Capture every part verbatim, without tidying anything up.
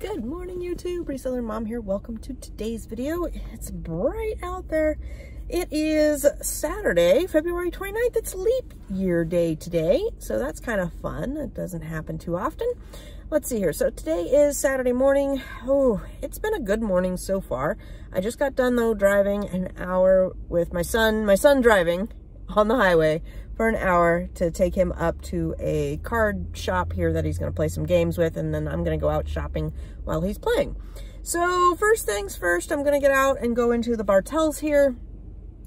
Good morning, YouTube. Reseller Mom here. Welcome to today's video. It's bright out there. It is Saturday, February twenty-ninth. It's leap year day today, so that's kind of fun. It doesn't happen too often. Let's see here. So today is Saturday morning. Oh, it's been a good morning so far. I just got done, though, driving an hour with my son. My son driving on the highway for an hour to take him up to a card shop here that he's going to play some games with, and then I'm going to go out shopping while he's playing. So first things first, I'm going to get out and go into the Bartels here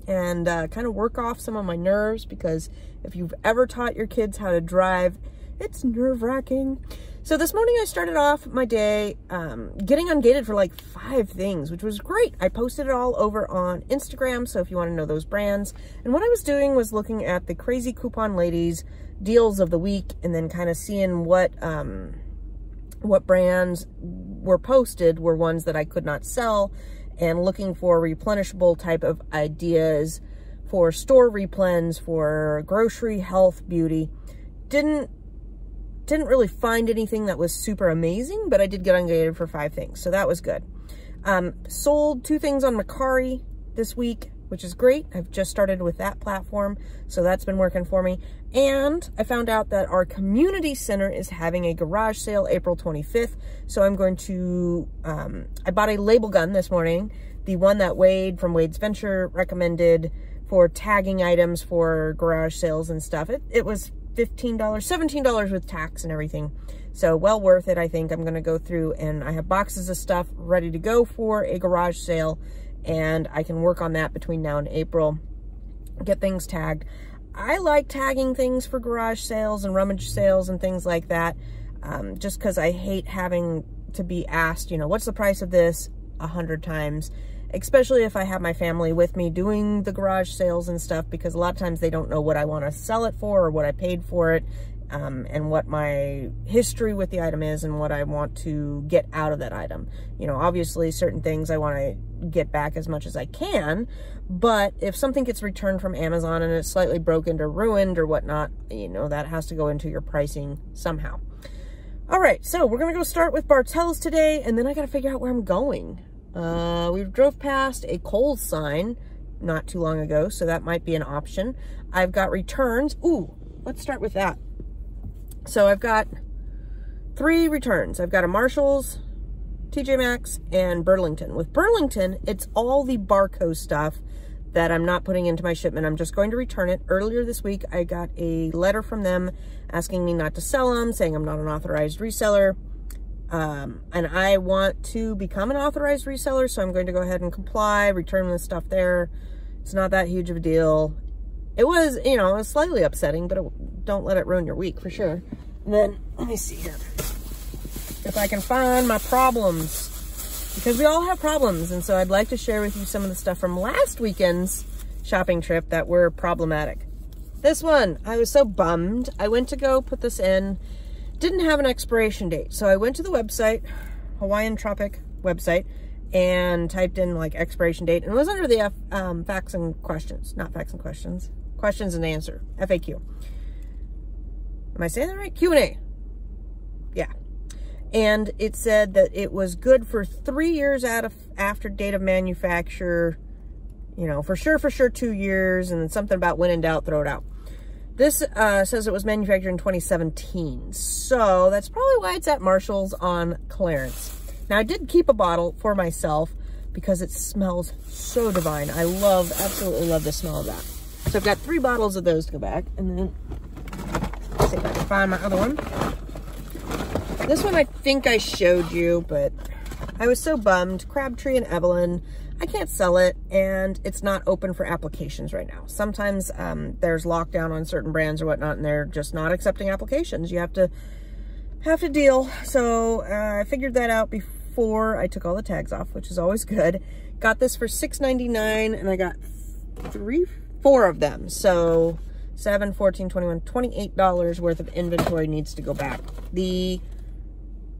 and uh, kind of work off some of my nerves, because if you've ever taught your kids how to drive, it's nerve-wracking. So this morning I started off my day um, getting ungated for like five things, which was great. I posted it all over on Instagram, so if you want to know those brands. And what I was doing was looking at the Crazy Coupon Ladies deals of the week, and then kind of seeing what um, what brands were posted were ones that I could not sell, and looking for replenishable type of ideas for store replens, for grocery, health, beauty. Didn't Didn't really find anything that was super amazing, but I did get ungated for five things, so that was good. Um, sold two things on Mercari this week, which is great. I've just started with that platform, so that's been working for me. And I found out that our community center is having a garage sale April twenty-fifth, so I'm going to, um, I bought a label gun this morning, the one that Wade from Wade's Venture recommended for tagging items for garage sales and stuff. It, it was fifteen dollars, seventeen dollars with tax and everything. So well worth it, I think. I'm gonna go through, and I have boxes of stuff ready to go for a garage sale, and I can work on that between now and April, get things tagged. I like tagging things for garage sales and rummage sales and things like that, um, just because I hate having to be asked, you know, what's the price of this a hundred times, especially if I have my family with me doing the garage sales and stuff, because a lot of times they don't know what I want to sell it for or what I paid for it, um, and what my history with the item is and what I want to get out of that item. You know, obviously certain things I want to get back as much as I can, but if something gets returned from Amazon and it's slightly broken or ruined or whatnot, you know, that has to go into your pricing somehow. All right, so we're gonna go start with Bartels today, and then I gotta figure out where I'm going. Uh, we drove past a Kohl's sign not too long ago, so that might be an option. I've got returns. Ooh, let's start with that. So I've got three returns. I've got a Marshall's, T J Maxx, and Burlington. With Burlington, it's all the barcode stuff that I'm not putting into my shipment. I'm just going to return it. Earlier this week, I got a letter from them asking me not to sell them, saying I'm not an authorized reseller. Um, and I want to become an authorized reseller, so I'm going to go ahead and comply, return the stuff there. It's not that huge of a deal. It was, you know, it was slightly upsetting, but it, don't let it ruin your week, for sure. And then, let me see here. If I can find my problems, because we all have problems, and so I'd like to share with you some of the stuff from last weekend's shopping trip that were problematic. This one, I was so bummed. I went to go put this in. Didn't have an expiration date, so I went to the website, Hawaiian Tropic website, and typed in like expiration date, and it was under the F, um, facts and questions, not facts and questions, questions and answer, F A Q. Am I saying that right? Q and A. Yeah. And it said that it was good for three years out of after date of manufacture, you know, for sure, for sure, two years, and then something about when in doubt, throw it out. This uh, says it was manufactured in twenty seventeen, so that's probably why it's at Marshall's on clearance. Now, I did keep a bottle for myself because it smells so divine. I love, absolutely love the smell of that. So I've got three bottles of those to go back, and then let's see if I can find my other one. This one I think I showed you, but I was so bummed. Crabtree and Evelyn. I can't sell it, and it's not open for applications right now. Sometimes um, there's lockdown on certain brands or whatnot, and they're just not accepting applications. You have to have to deal. So uh, I figured that out before I took all the tags off, which is always good. Got this for six ninety-nine, and I got three, four of them. So seven, fourteen, twenty-one, twenty-eight dollars worth of inventory needs to go back. The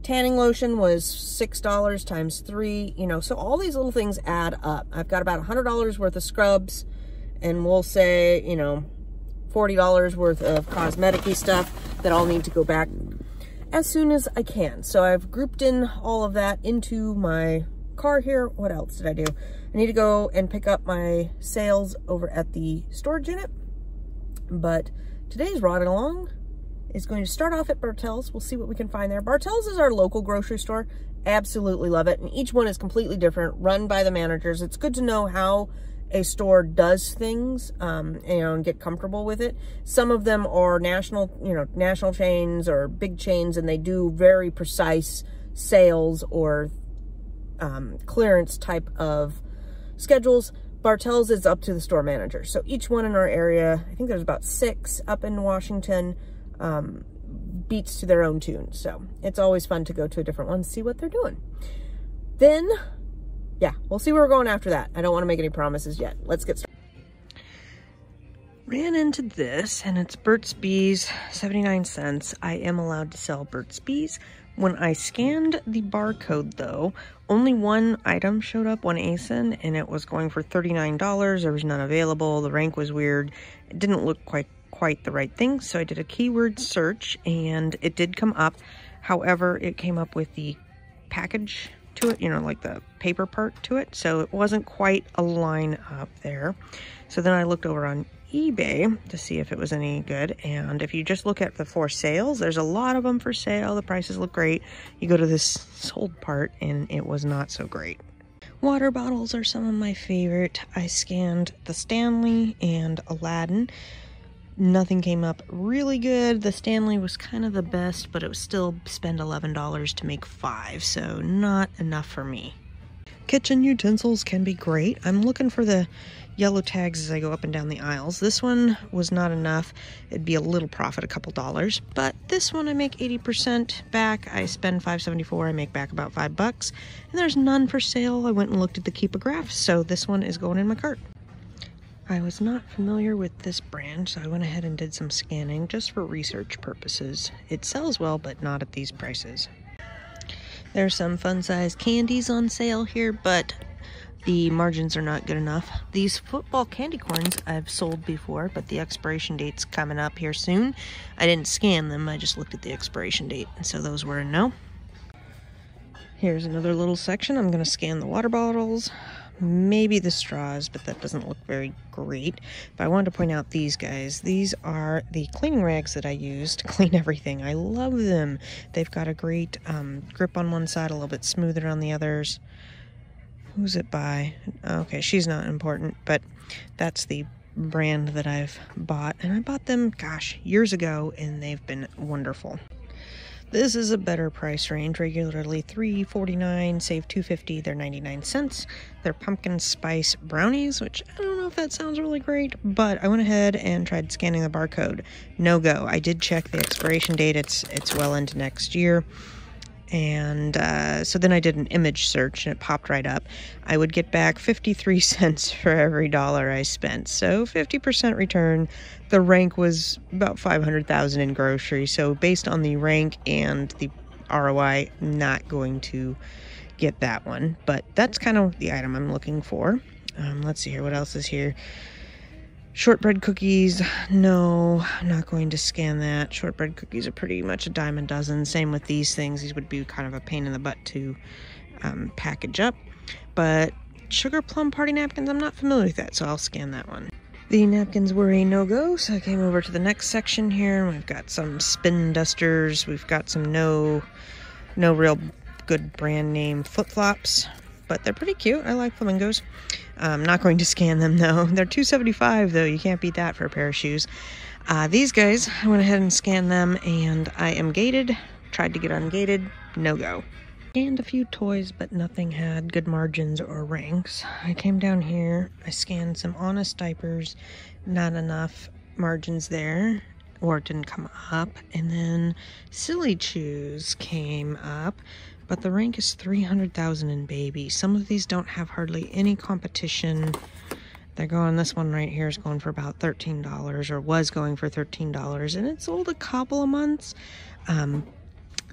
tanning lotion was six dollars times three, you know, so all these little things add up. I've got about one hundred dollars worth of scrubs, and we'll say, you know, forty dollars worth of cosmetic-y stuff that all need to go back. as soon as I can. So I've grouped in all of that into my car here. What else did I do? I need to go and pick up my sales over at the storage unit. But today's Rodding Along is going to start off at Bartels. We'll see what we can find there. Bartels is our local grocery store. Absolutely love it. And each one is completely different, run by the managers. It's good to know how a store does things um, and get comfortable with it. Some of them are national, you know, national chains or big chains, and they do very precise sales or um, clearance type of schedules. Bartels is up to the store manager. So each one in our area, I think there's about six up in Washington, um, beats to their own tune. So it's always fun to go to a different one, see what they're doing. Then, yeah, we'll see where we're going after that. I don't want to make any promises yet. Let's get started. Ran into this, and it's Burt's Bees, seventy-nine cents. I am allowed to sell Burt's Bees. When I scanned the barcode, though, only one item showed up, one A S I N, and it was going for thirty-nine dollars. There was none available. The rank was weird. It didn't look quite quite the right thing, so I did a keyword search, and it did come up. However, it came up with the package to it, you know, like the paper part to it, so it wasn't quite a line up there. So then I looked over on eBay to see if it was any good, and if you just look at the for sales, there's a lot of them for sale. The prices look great. You go to this sold part, and it was not so great. Water bottles are some of my favorite. I scanned the Stanley and Aladdin. Nothing came up really good. The Stanley was kind of the best, but it was still spend eleven dollars to make five, so not enough for me. Kitchen utensils can be great. I'm looking for the yellow tags as I go up and down the aisles. This one was not enough. It'd be a little profit, a couple dollars, but this one I make eighty percent back. I spend five seventy-four, I make back about five bucks, and there's none for sale. I went and looked at the Keepa graph, so this one is going in my cart. I was not familiar with this brand, so I went ahead and did some scanning just for research purposes. It sells well, but not at these prices. There's some fun-sized candies on sale here, but the margins are not good enough. These football candy corns I've sold before, but the expiration date's coming up here soon. I didn't scan them, I just looked at the expiration date, and so those were a no. Here's another little section. I'm going to scan the water bottles. Maybe the straws, but that doesn't look very great. But I wanted to point out these guys. These are the cleaning rags that I use to clean everything. I love them. They've got a great um, grip on one side, a little bit smoother on the others. Who's it by? Okay, she's not important, but that's the brand that I've bought. And I bought them, gosh, years ago, and they've been wonderful. This is a better price range. Regularly three forty-nine, save two fifty, they're ninety-nine cents. They're pumpkin spice brownies, which I don't know if that sounds really great, but I went ahead and tried scanning the barcode. No go. I did check the expiration date. It's it's well into next year. And uh, so then I did an image search, and it popped right up. I would get back fifty-three cents for every dollar I spent, so fifty percent return. The rank was about five hundred thousand in grocery, so based on the rank and the R O I, not going to get that one. But that's kind of the item I'm looking for. Um, let's see here, what else is here? Shortbread cookies, no, I'm not going to scan that. Shortbread cookies are pretty much a dime a dozen. Same with these things. These would be kind of a pain in the butt to um, package up. But sugar plum party napkins, I'm not familiar with that, so I'll scan that one. The napkins were a no-go, so I came over to the next section here, and we've got some spin dusters. We've got some no, no real good brand name flip-flops, but they're pretty cute. I like flamingos. I'm not going to scan them, though. They're two seventy-five, though. You can't beat that for a pair of shoes. Uh, these guys, I went ahead and scanned them, and I am gated. Tried to get ungated. No go. Scanned a few toys, but nothing had good margins or ranks. I came down here. I scanned some Honest diapers. Not enough margins there, or it didn't come up. And then Silly Chews came up. But the rank is three hundred thousand in baby. Some of these don't have hardly any competition. They're going, this one right here is going for about thirteen dollars, or was going for thirteen dollars, and it sold a couple of months. Um,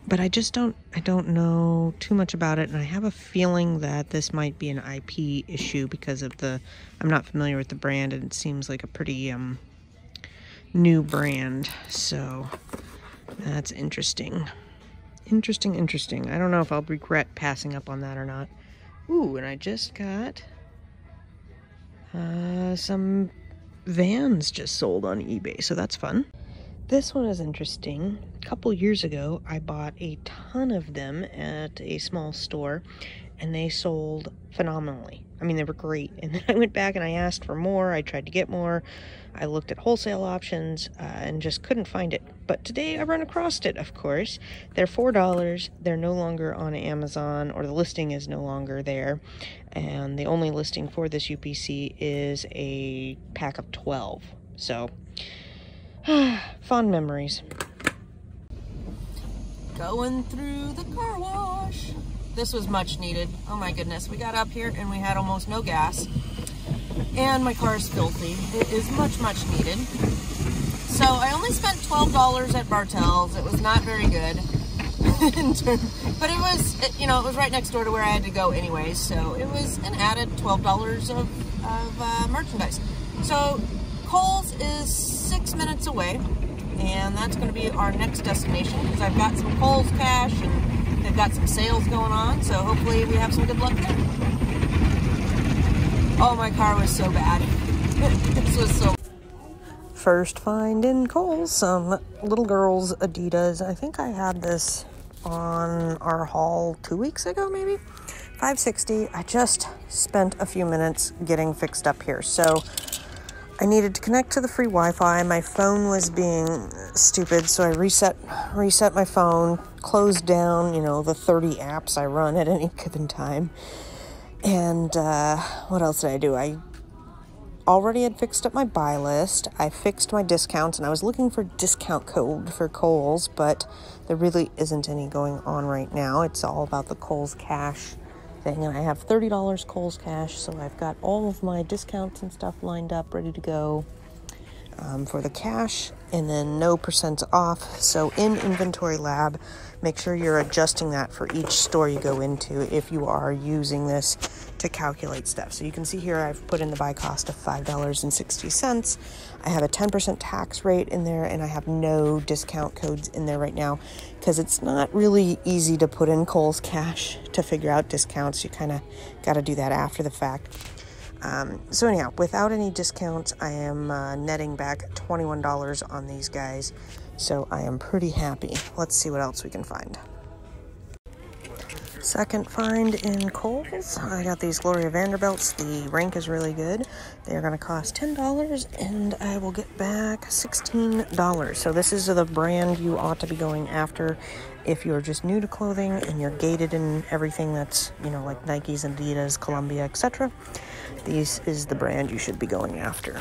but I just don't, I don't know too much about it, and I have a feeling that this might be an I P issue because of the, I'm not familiar with the brand, and it seems like a pretty um, new brand. So that's interesting. Interesting, interesting. I don't know if I'll regret passing up on that or not. Ooh, and I just got uh, some Vans just sold on eBay, so that's fun. This one is interesting. A couple years ago, I bought a ton of them at a small store, and they sold phenomenally. I mean, they were great. And then I went back and I asked for more. I tried to get more. I looked at wholesale options uh, and just couldn't find it. But today I ran across it, of course. They're four dollars. They're no longer on Amazon, or the listing is no longer there. And the only listing for this U P C is a pack of twelve. So, fond memories. Going through the car wash. This was much needed. Oh my goodness. We got up here and we had almost no gas. And my car is filthy. It is much, much needed. So I only spent twelve dollars at Bartels. It was not very good. But it was, it, you know, it was right next door to where I had to go anyway. So it was an added twelve dollars of, of uh, merchandise. So Kohl's is six minutes away. And that's going to be our next destination, because I've got some Kohl's cash and they've got some sales going on, so hopefully we have some good luck there. Oh, my car was so bad. This was so... First find in Kohl's, some little girls Adidas. I think I had this on our haul two weeks ago, maybe? five sixty. I just spent a few minutes getting fixed up here, so I needed to connect to the free Wi-Fi. My phone was being stupid, so I reset reset my phone, closed down, you know, the thirty apps I run at any given time. And uh, what else did I do? I already had fixed up my buy list. I fixed my discounts, and I was looking for discount code for Kohl's, but there really isn't any going on right now. It's all about the Kohl's cash thing, and I have thirty dollars Kohl's cash, so I've got all of my discounts and stuff lined up, ready to go um, for the cash, and then no percents off. So in Inventory Lab, make sure you're adjusting that for each store you go into if you are using this to calculate stuff. So you can see here I've put in the buy cost of five dollars and sixty cents. I have a ten percent tax rate in there, and I have no discount codes in there right now, because it's not really easy to put in Kohl's cash to figure out discounts. You kind of got to do that after the fact. Um, so anyhow, without any discounts, I am uh, netting back twenty-one dollars on these guys. So I am pretty happy. Let's see what else we can find. Second find in Kohl's. I got these Gloria Vanderbilts. The rank is really good. They're going to cost ten dollars, and I will get back sixteen dollars. So this is the brand you ought to be going after if you're just new to clothing and you're gated in everything that's, you know, like Nikes, Adidas, Columbia, et cetera. This is the brand you should be going after.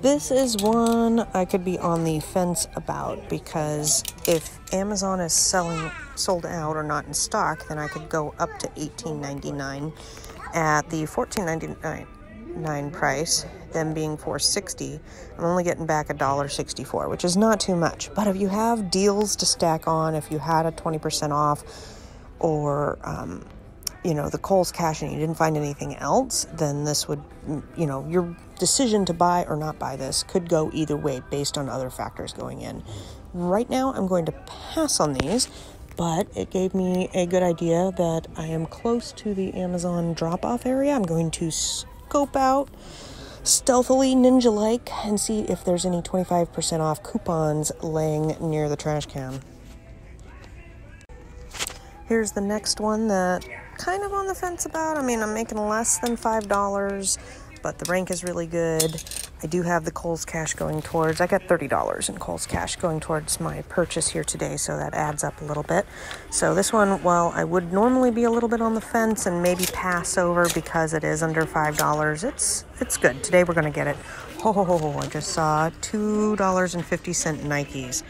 This is one I could be on the fence about, because if Amazon is selling sold out or not in stock, then I could go up to eighteen ninety-nine at the fourteen ninety-nine price, them being four sixty. I'm only getting back a dollar sixty-four, which is not too much. But if you have deals to stack on, if you had a twenty percent off, or um, you know, the Kohl's cash and you didn't find anything else, then this would, you know, your decision to buy or not buy this could go either way based on other factors going in. Right now, I'm going to pass on these, but it gave me a good idea that I am close to the Amazon drop-off area. I'm going to scope out stealthily, ninja-like, and see if there's any twenty-five percent off coupons laying near the trash can. Here's the next one that kind of on the fence about. I mean, I'm making less than five dollars, but the rank is really good. I do have the Kohl's cash going towards, I got thirty dollars in Kohl's cash going towards my purchase here today, so that adds up a little bit. So this one, while I would normally be a little bit on the fence and maybe pass over because it is under five dollars, it's it's good. Today we're gonna get it. Oh, I just saw two dollars and fifty cent Nikes.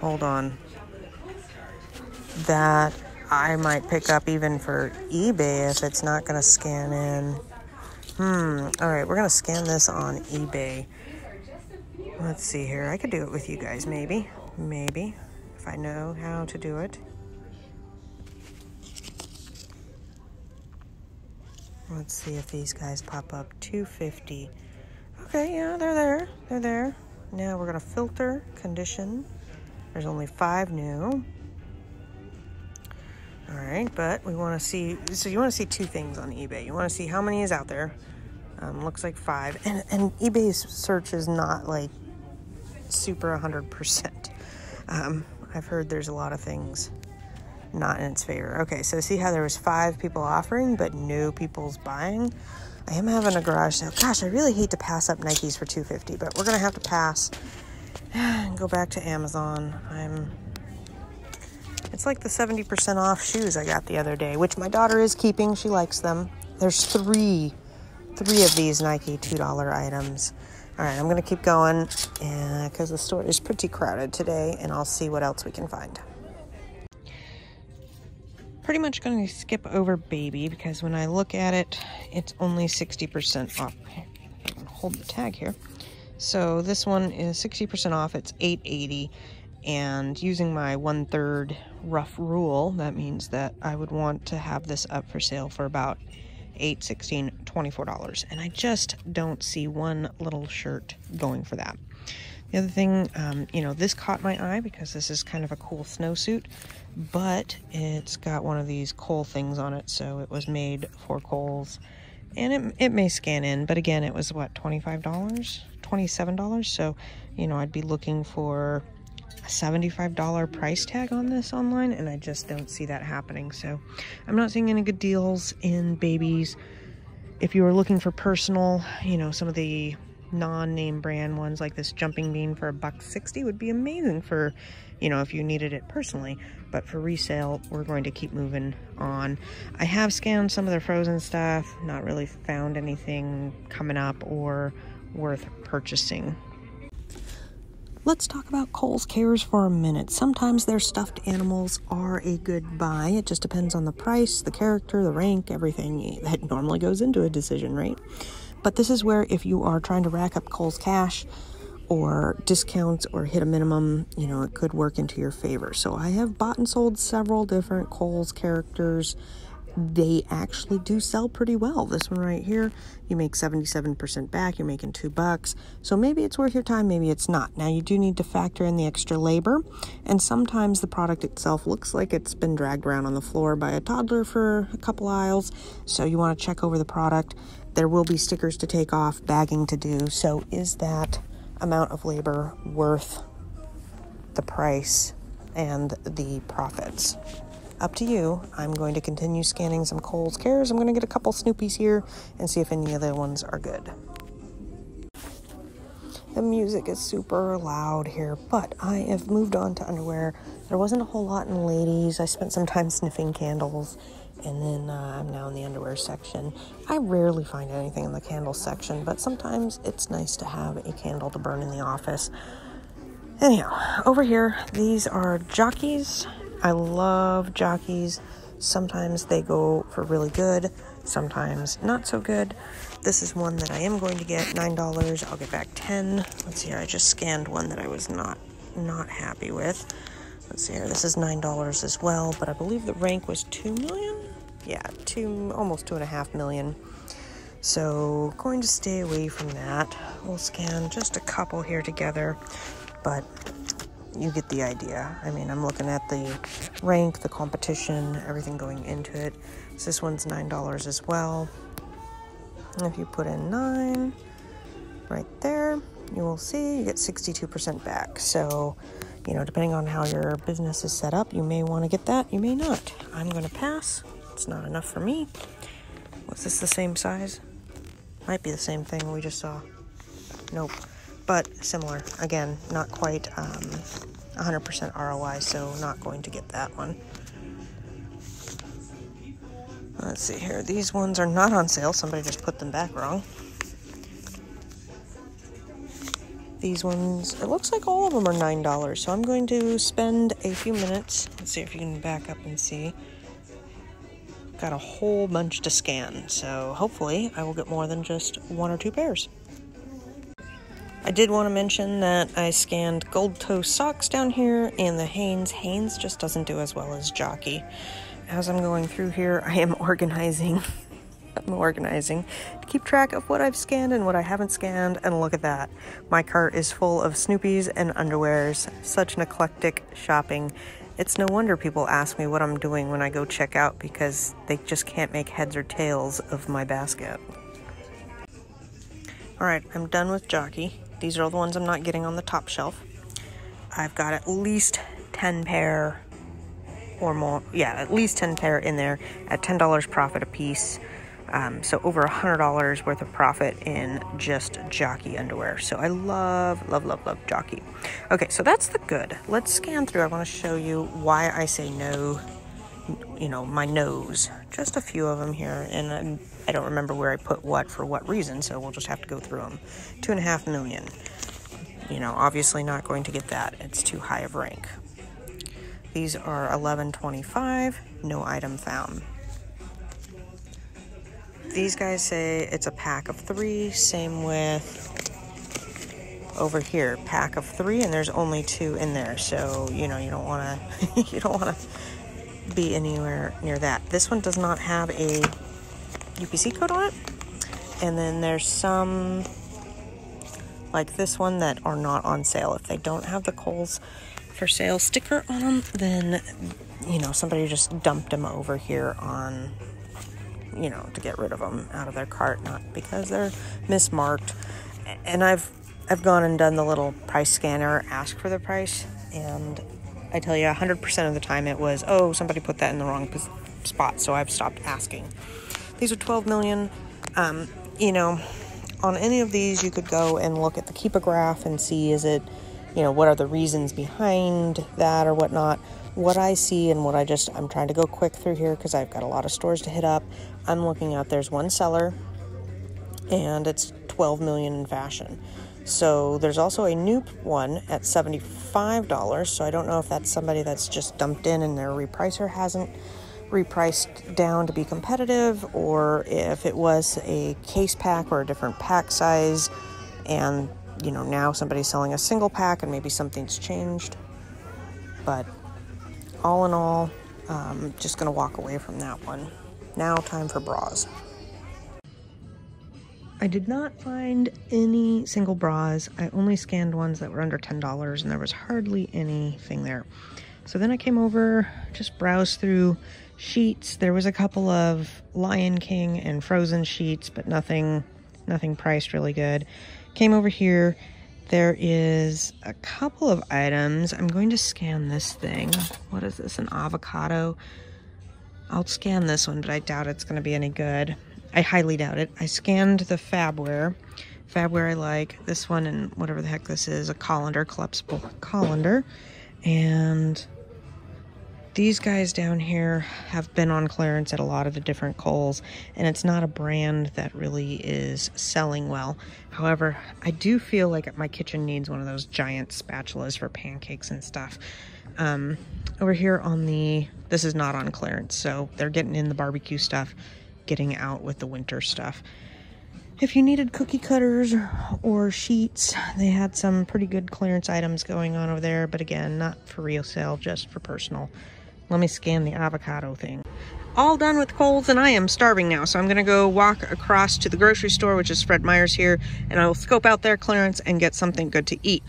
Hold on. That I might pick up even for eBay if it's not going to scan in. Hmm. All right, we're going to scan this on eBay. Let's see here. I could do it with you guys, maybe. Maybe. If I know how to do it. Let's see if these guys pop up. two fifty. Okay, yeah, they're there. They're there. Now we're going to filter, condition, There's only five new. All right, but we want to see, so you want to see two things on eBay. You want to see how many is out there. Um, looks like five. And, and eBay's search is not like super one hundred percent. Um, I've heard there's a lot of things not in its favor. Okay, so see how there was five people offering, but no people's buying? I am having a garage sale. Gosh, I really hate to pass up Nikes for two fifty, but we're going to have to pass and go back to Amazon. I'm... It's like the seventy percent off shoes I got the other day, which my daughter is keeping. She likes them. There's three, three of these Nike two dollar items. All right, I'm going to keep going because the store is pretty crowded today, and I'll see what else we can find. Pretty much going to skip over baby because when I look at it, it's only sixty percent off. Hold the tag here. So this one is sixty percent off. It's eight eighty, and using my one-third rough rule, that means that I would want to have this up for sale for about eight, sixteen, twenty-four dollars, and I just don't see one little shirt going for that. The other thing, um, you know, this caught my eye because this is kind of a cool snowsuit, but it's got one of these Kohl things on it, so it was made for Kohl's, and it, it may scan in, but again, it was, what, twenty-five dollars? twenty-seven dollars, so, you know, I'd be looking for a seventy-five dollar price tag on this online, and I just don't see that happening, so I'm not seeing any good deals in babies. If you were looking for personal, you know, some of the non-name brand ones like this jumping bean for a buck sixty would be amazing for, you know, if you needed it personally, but for resale, we're going to keep moving on. I have scanned some of their frozen stuff, not really found anything coming up or worth purchasing. Let's talk about Kohl's Cares for a minute. Sometimes their stuffed animals are a good buy. It just depends on the price, the character, the rank, everything that normally goes into a decision, right? But this is where if you are trying to rack up Kohl's cash or discounts or hit a minimum, you know, it could work into your favor. So I have bought and sold several different Kohl's characters. They actually do sell pretty well. This one right here, you make seventy-seven percent back, you're making two bucks. So maybe it's worth your time, maybe it's not. Now you do need to factor in the extra labor, and sometimes the product itself looks like it's been dragged around on the floor by a toddler for a couple aisles. So you want to check over the product. There will be stickers to take off, bagging to do. So is that amount of labor worth the price and the profits? Up to you. I'm going to continue scanning some Kohl's Cares. I'm going to get a couple Snoopies here and see if any other ones are good. The music is super loud here, but I have moved on to underwear. There wasn't a whole lot in ladies. I spent some time sniffing candles, and then uh, I'm now in the underwear section. I rarely find anything in the candle section, but sometimes it's nice to have a candle to burn in the office. Anyhow, over here, these are Jockeys. I love Jockeys. Sometimes they go for really good, sometimes not so good. This is one that I am going to get, nine dollars. I'll get back ten. Let's see here, I just scanned one that I was not not happy with. Let's see here, this is nine dollars as well, but I believe the rank was two million? Yeah, two, almost two and a half million. So going to stay away from that. We'll scan just a couple here together, but you get the idea. I mean, I'm looking at the rank, the competition, everything going into it. So this one's nine dollars as well. And if you put in nine right there, you will see you get sixty-two percent back. So, you know, depending on how your business is set up, you may want to get that, you may not. I'm going to pass. It's not enough for me. Was this the same size? Might be the same thing we just saw. Nope. But similar, again, not quite um, one hundred percent R O I, so not going to get that one. Let's see here. These ones are not on sale. Somebody just put them back wrong. These ones, it looks like all of them are nine dollars, so I'm going to spend a few minutes. Let's see if you can back up and see. Got a whole bunch to scan, so hopefully I will get more than just one or two pairs. I did want to mention that I scanned Gold Toe socks down here and the Hanes. Hanes just doesn't do as well as Jockey. As I'm going through here, I am organizing and organizing to keep track of what I've scanned and what I haven't scanned, and look at that. My cart is full of Snoopies and underwears. Such an eclectic shopping. It's no wonder people ask me what I'm doing when I go check out, because they just can't make heads or tails of my basket. Alright, I'm done with Jockey. These are all the ones I'm not getting on the top shelf. I've got at least ten pair or more. Yeah, at least ten pair in there at ten dollars profit a piece. Um, so over one hundred dollars worth of profit in just Jockey underwear. So I love, love, love, love Jockey. Okay, so that's the good. Let's scan through. I want to show you why I say no, you know, my no's. Just a few of them here, and I'm, I don't remember where I put what for what reason, so we'll just have to go through them. Two and a half million. You know, obviously not going to get that. It's too high of rank. These are eleven twenty-five. No item found. These guys say it's a pack of three, same with over here, pack of three, and there's only two in there. So, you know, you don't wanna, you don't wanna be anywhere near that. This one does not have a U P C code on it. And then there's some, like this one, that are not on sale. If they don't have the Kohl's for sale sticker on them, then, you know, somebody just dumped them over here on, you know, to get rid of them out of their cart, not because they're mismarked. And I've I've gone and done the little price scanner, asked for the price, and I tell you one hundred percent of the time it was, oh, somebody put that in the wrong spot, so I've stopped asking. These are twelve million. Um, you know, on any of these you could go and look at the Keepa graph and see, is it, you know, what are the reasons behind that or whatnot. What I see and what I just, I'm trying to go quick through here because I've got a lot of stores to hit up. I'm looking out, there's one seller and it's twelve million in fashion. So there's also a new one at seventy-five dollars. So I don't know if that's somebody that's just dumped in and their repricer hasn't repriced down to be competitive, or if it was a case pack or a different pack size and, you know, now somebody's selling a single pack and maybe something's changed. But all in all, um, just gonna walk away from that one. Now time for bras. I did not find any single bras. I only scanned ones that were under ten dollars and there was hardly anything there. So then I came over, just browsed through sheets. There was a couple of Lion King and Frozen sheets, but nothing, nothing priced really good. Came over here. There is a couple of items. I'm going to scan this thing. What is this, an avocado? I'll scan this one, but I doubt it's gonna be any good. I highly doubt it. I scanned the Fabware. Fabware I like. This one and whatever the heck this is, a colander, collapsible colander. And these guys down here have been on clearance at a lot of the different Kohl's, and it's not a brand that really is selling well. However, I do feel like my kitchen needs one of those giant spatulas for pancakes and stuff. Um, over here on the, this is not on clearance, so they're getting in the barbecue stuff, getting out with the winter stuff. If you needed cookie cutters or sheets, they had some pretty good clearance items going on over there, but again, not for real sale, just for personal. Let me scan the avocado thing. All done with Kohl's, and I am starving now, so I'm gonna go walk across to the grocery store, which is Fred Meyer's here, and I will scope out their clearance and get something good to eat.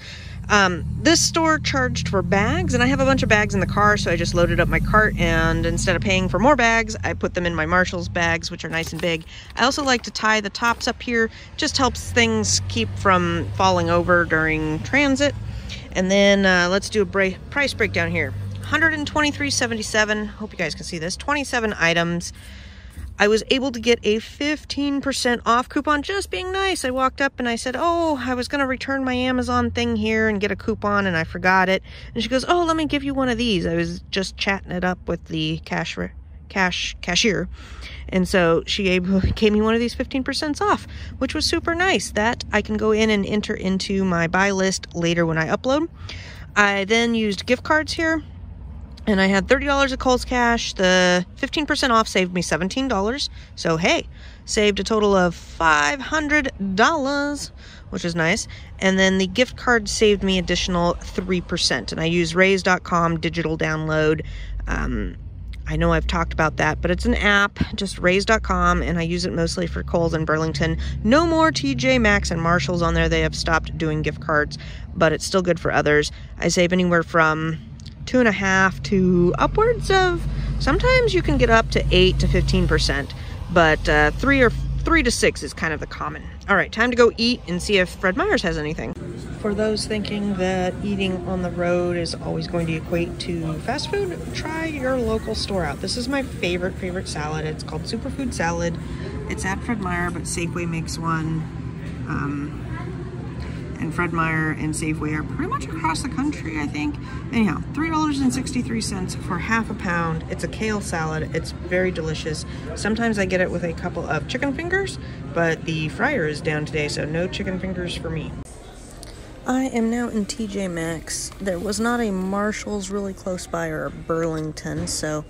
Um, this store charged for bags, and I have a bunch of bags in the car, so I just loaded up my cart, and instead of paying for more bags, I put them in my Marshall's bags, which are nice and big. I also like to tie the tops up here, just helps things keep from falling over during transit. And then uh, let's do a bra price breakdown here. one hundred twenty-three seventy-seven, hope you guys can see this, twenty-seven items. I was able to get a fifteen percent off coupon just being nice. I walked up and I said, oh, I was going to return my Amazon thing here and get a coupon and I forgot it. And she goes, oh, let me give you one of these. I was just chatting it up with the cash, cash cashier. And so she gave, gave me one of these fifteen percent off, which was super nice. That I can go in and enter into my buy list later when I upload. I then used gift cards here. And I had thirty dollars of Kohl's cash. The fifteen percent off saved me seventeen dollars. So hey, saved a total of five hundred dollars, which is nice. And then the gift card saved me additional three percent. And I use raise dot com digital download. Um, I I know I've talked about that, but it's an app, just raise dot com, and I use it mostly for Kohl's and Burlington. No more T J Maxx and Marshall's on there. They have stopped doing gift cards, but it's still good for others. I save anywhere from two and a half to upwards of, sometimes you can get up to eight to fifteen percent, but uh, three or three to six is kind of the common. All right, time to go eat and see if Fred Meyer's has anything. For those thinking that eating on the road is always going to equate to fast food, try your local store out. This is my favorite, favorite salad. It's called Superfood Salad. It's at Fred Meyer, but Safeway makes one. Um, and Fred Meyer and Safeway are pretty much across the country, I think. Anyhow, three dollars and sixty-three cents for half a pound. It's a kale salad. It's very delicious. Sometimes I get it with a couple of chicken fingers, but the fryer is down today, so no chicken fingers for me. I am now in T J Maxx. There was not a Marshall's really close by or a Burlington, so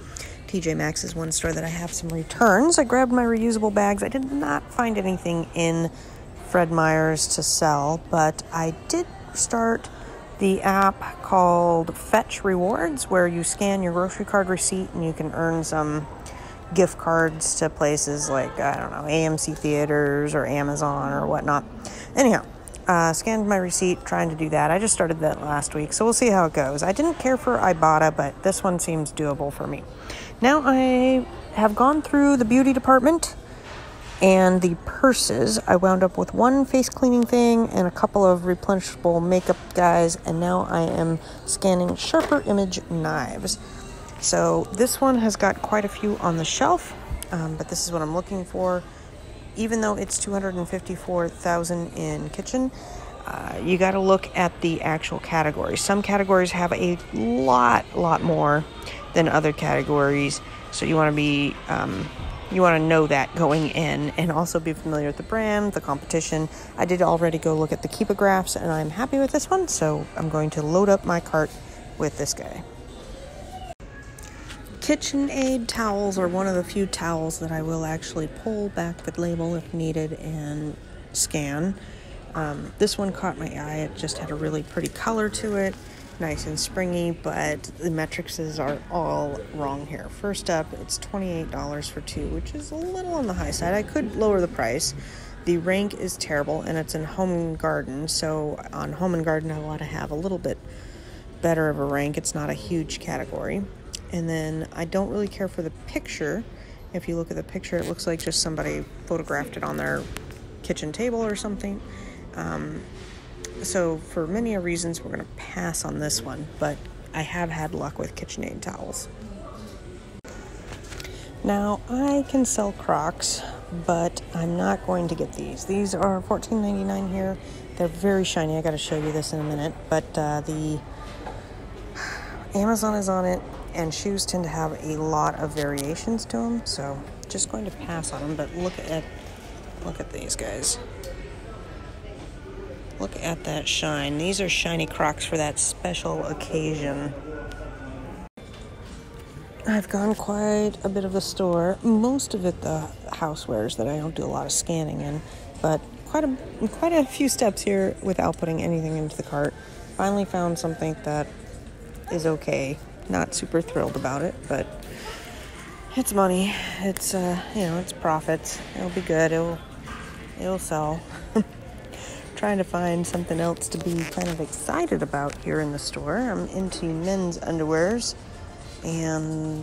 T J Maxx is one store that I have some returns. I grabbed my reusable bags. I did not find anything in Fred Meyer's to sell, but I did start the app called Fetch Rewards, where you scan your grocery card receipt and you can earn some gift cards to places like, I don't know, A M C Theaters or Amazon or whatnot. Anyhow, uh, scanned my receipt, trying to do that. I just started that last week, so we'll see how it goes. I didn't care for Ibotta, but this one seems doable for me. Now I have gone through the beauty department and the purses. I wound up with one face cleaning thing and a couple of replenishable makeup guys, and now I am scanning sharper image knives. So this one has got quite a few on the shelf, um, but this is what I'm looking for. Even though it's two hundred fifty-four thousand dollars in kitchen, uh, you gotta look at the actual categories. Some categories have a lot, lot more than other categories, so you wanna be, um, you want to know that going in, and also be familiar with the brand, the competition. I did already go look at the Keepa graphs, and I'm happy with this one, so I'm going to load up my cart with this guy. KitchenAid towels are one of the few towels that I will actually pull back the label if needed and scan. Um, this one caught my eye. It just had a really pretty color to it. Nice and springy, but the metrics are all wrong here. First up, it's twenty-eight dollars for two, which is a little on the high side. I could lower the price. The rank is terrible, and it's in Home and Garden, so on Home and Garden I want to have a little bit better of a rank. It's not a huge category. And then I don't really care for the picture. If you look at the picture, it looks like just somebody photographed it on their kitchen table or something. Um, So for many reasons, we're going to pass on this one, but I have had luck with KitchenAid towels. Now, I can sell Crocs, but I'm not going to get these. These are fourteen ninety-nine here. They're very shiny. I got to show you this in a minute, but uh, the Amazon is on it, and shoes tend to have a lot of variations to them, so just going to pass on them, but look at, look at these guys. Look at that shine. These are shiny Crocs for that special occasion. I've gone quite a bit of the store. Most of it the housewares that I don't do a lot of scanning in, but quite a, quite a few steps here without putting anything into the cart. Finally found something that is okay. Not super thrilled about it, but it's money. It's, uh, you know, it's profits. It'll be good. It'll, it'll sell. Trying to find something else to be kind of excited about here in the store. I'm into men's underwears, and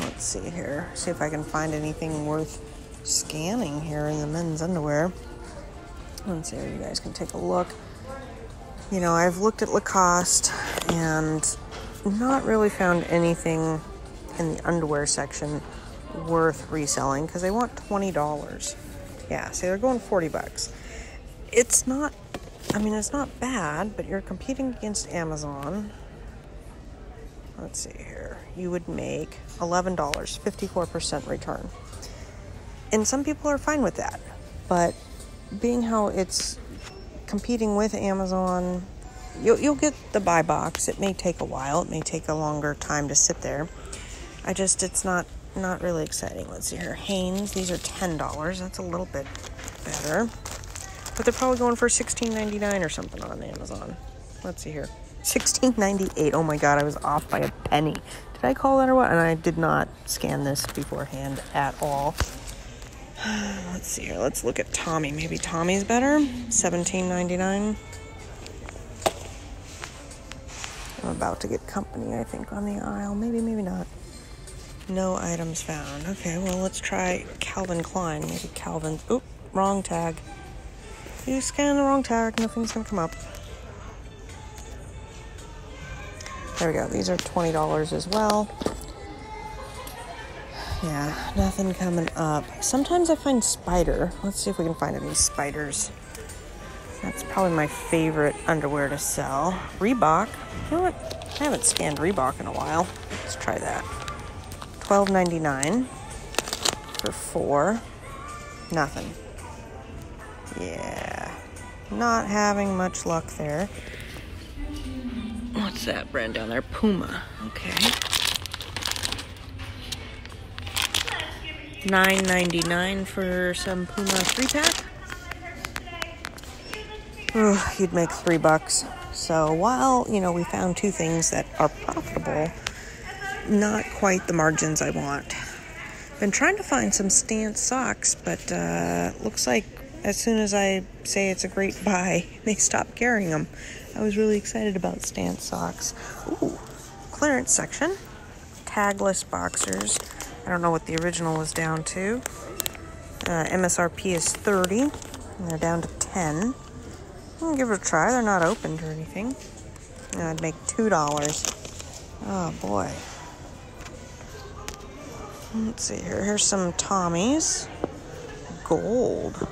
let's see here, see if I can find anything worth scanning here in the men's underwear. Let's see, you guys can take a look. You know, I've looked at Lacoste and not really found anything in the underwear section worth reselling, because they want twenty dollars. Yeah, so they're going forty bucks. It's not, I mean, it's not bad, but you're competing against Amazon. Let's see here. You would make eleven dollars, fifty-four percent return. And some people are fine with that, but being how it's competing with Amazon, you'll, you'll get the buy box. It may take a while. It may take a longer time to sit there. I just, it's not, not really exciting. Let's see here. Hanes, these are ten dollars. That's a little bit better. But they're probably going for sixteen ninety-nine or something on Amazon. Let's see here. sixteen ninety-eight. Oh my god, I was off by a penny. did I call it or what? And I did not scan this beforehand at all. Let's see here. Let's look at Tommy. Maybe Tommy's better. seventeen ninety-nine. I'm about to get company, I think, on the aisle. Maybe, maybe not. No items found. Okay, well, let's try Calvin Klein. Maybe Calvin... Oop, wrong tag. You scan the wrong tag. Nothing's going to come up. There we go. These are twenty dollars as well. Yeah, nothing coming up. Sometimes I find Spider. Let's see if we can find any Spiders. That's probably my favorite underwear to sell. Reebok. You know what? I haven't scanned Reebok in a while. Let's try that. twelve ninety-nine for four. Nothing. Yeah. Not having much luck there. What's that brand down there? Puma. Okay. nine ninety-nine for some Puma three-pack. Oh, you'd make three bucks. So while, you know, we found two things that are profitable, not quite the margins I want. Been trying to find some Stance socks, but uh, looks like as soon as I say it's a great buy, they stop carrying them. I was really excited about Stance socks. Ooh, clearance section. Tagless boxers. I don't know what the original was down to. Uh, M S R P is thirty, and they're down to ten. I'll give it a try. They're not opened or anything. And I'd make two dollars. Oh, boy. Let's see here. Here's some Tommies. Gold.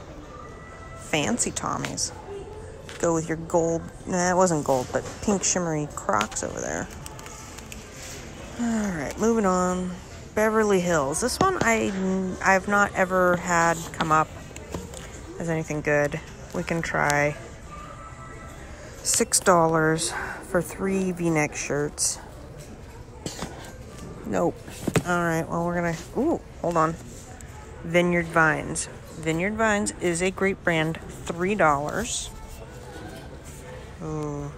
Fancy Tommies. Go with your gold. Nah, it wasn't gold, but pink shimmery Crocs over there. All right, moving on. Beverly Hills. This one I, I've not ever had come up as anything good. We can try six dollars for three V-neck shirts. Nope. All right, well, we're going to... Ooh, hold on. Vineyard Vines. Vineyard Vines is a great brand. three dollars. Ooh.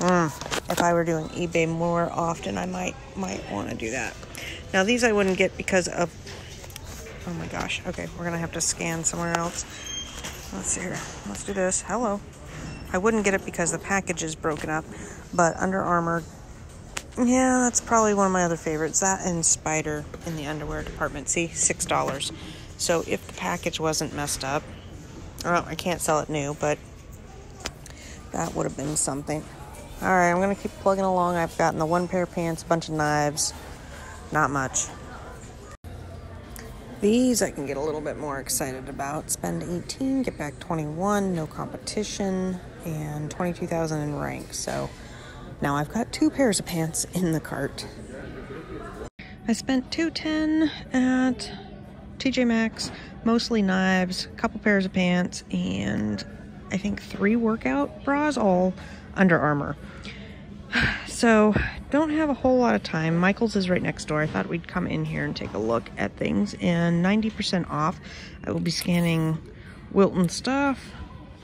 Mm. If I were doing eBay more often, I might might want to do that. Now, these I wouldn't get because of... Oh, my gosh. Okay, we're going to have to scan somewhere else. Let's see here. Let's do this. Hello. I wouldn't get it because the package is broken up. But Under Armour... Yeah, that's probably one of my other favorites. That and Spider in the underwear department. See? six dollars. So, if the package wasn't messed up... Oh, I can't sell it new, but... That would have been something. All right, I'm going to keep plugging along. I've gotten the one pair of pants, a bunch of knives... Not much. These I can get a little bit more excited about. Spend eighteen, get back twenty-one, no competition, and twenty-two thousand in rank. So now I've got two pairs of pants in the cart. I spent two ten at T J Maxx, mostly knives, a couple pairs of pants, and I think three workout bras, all Under Armour. So, don't have a whole lot of time. Michael's is right next door. I thought we'd come in here and take a look at things. And ninety percent off. I will be scanning Wilton stuff.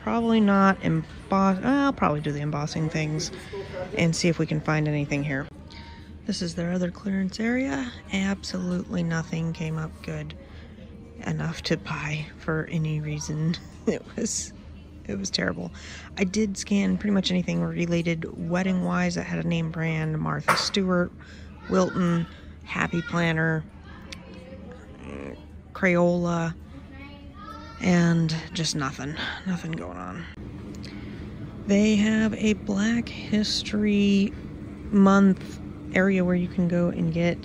Probably not emboss. I'll probably do the embossing things and see if we can find anything here. This is their other clearance area. Absolutely nothing came up good enough to buy for any reason. It was... It was terrible. I did scan pretty much anything related wedding-wise that had a name brand. Martha Stewart, Wilton, Happy Planner, Crayola, and just nothing. Nothing going on. They have a Black History Month area where you can go and get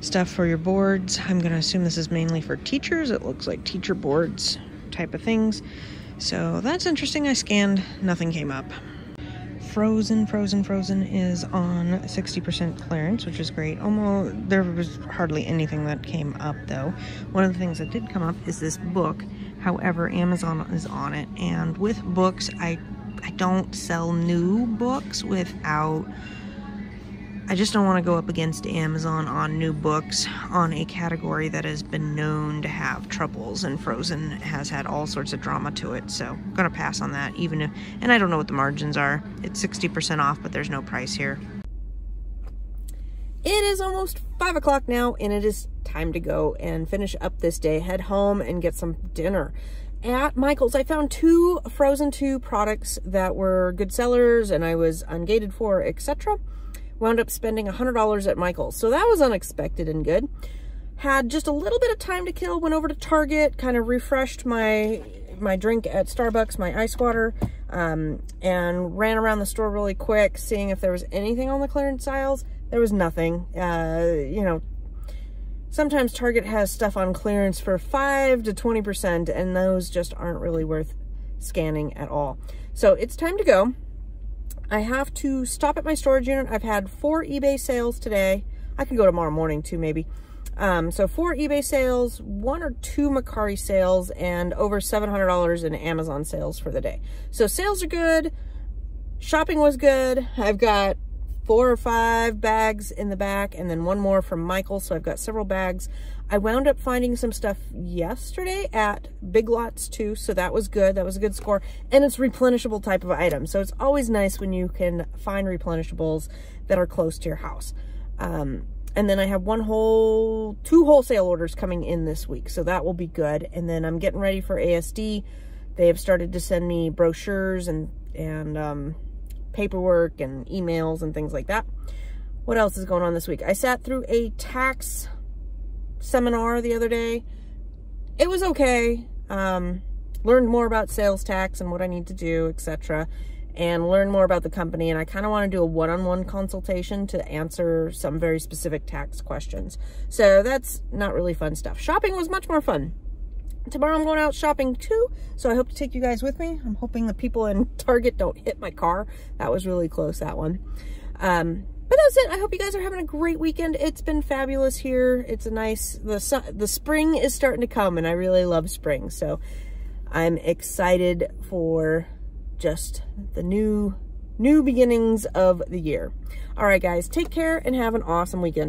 stuff for your boards. I'm going to assume this is mainly for teachers. It looks like teacher boards type of things. So that's interesting. I scanned, nothing came up. Frozen, Frozen, Frozen is on sixty percent clearance, which is great. Almost, there was hardly anything that came up though. One of the things that did come up is this book. However, Amazon is on it. And with books, I, I don't sell new books without, I just don't want to go up against Amazon on new books on a category that has been known to have troubles, and Frozen has had all sorts of drama to it, so I'm gonna pass on that, even if, and I don't know what the margins are. It's sixty percent off, but there's no price here. It is almost five o'clock now, and it is time to go and finish up this day, head home and get some dinner. At Michael's, I found two Frozen two products that were good sellers and I was ungated for, et cetera. Wound up spending one hundred dollars at Michael's. So that was unexpected and good. Had just a little bit of time to kill, went over to Target, kind of refreshed my my drink at Starbucks, my ice water, um, and ran around the store really quick, seeing if there was anything on the clearance aisles. There was nothing. Uh, you know, sometimes Target has stuff on clearance for five to twenty percent, and those just aren't really worth scanning at all. So it's time to go. I have to stop at my storage unit. I've had four eBay sales today. I could go tomorrow morning too, maybe. Um, so four eBay sales, one or two Mercari sales, and over seven hundred dollars in Amazon sales for the day. So sales are good. Shopping was good. I've got four or five bags in the back and then one more from Michael. So I've got several bags. I wound up finding some stuff yesterday at Big Lots too. So that was good. That was a good score. And it's replenishable type of item. So it's always nice when you can find replenishables that are close to your house. Um, and then I have one whole, two wholesale orders coming in this week. So that will be good. And then I'm getting ready for A S D. They have started to send me brochures and, and, um, paperwork and emails and things like that. What else is going on this week? I sat through a tax seminar the other day. It was okay. Um, learned more about sales tax and what I need to do, et cetera, and learned more about the company. And I kind of want to do a one-on-one consultation to answer some very specific tax questions. So that's not really fun stuff. Shopping was much more fun. Tomorrow I'm going out shopping too, so I hope to take you guys with me. I'm hoping the people in Target don't hit my car. That was really close, that one. Um, but that's it. I hope you guys are having a great weekend. It's been fabulous here. It's a nice, the, sun, the spring is starting to come, and I really love spring. So I'm excited for just the new, new beginnings of the year. All right, guys, take care and have an awesome weekend.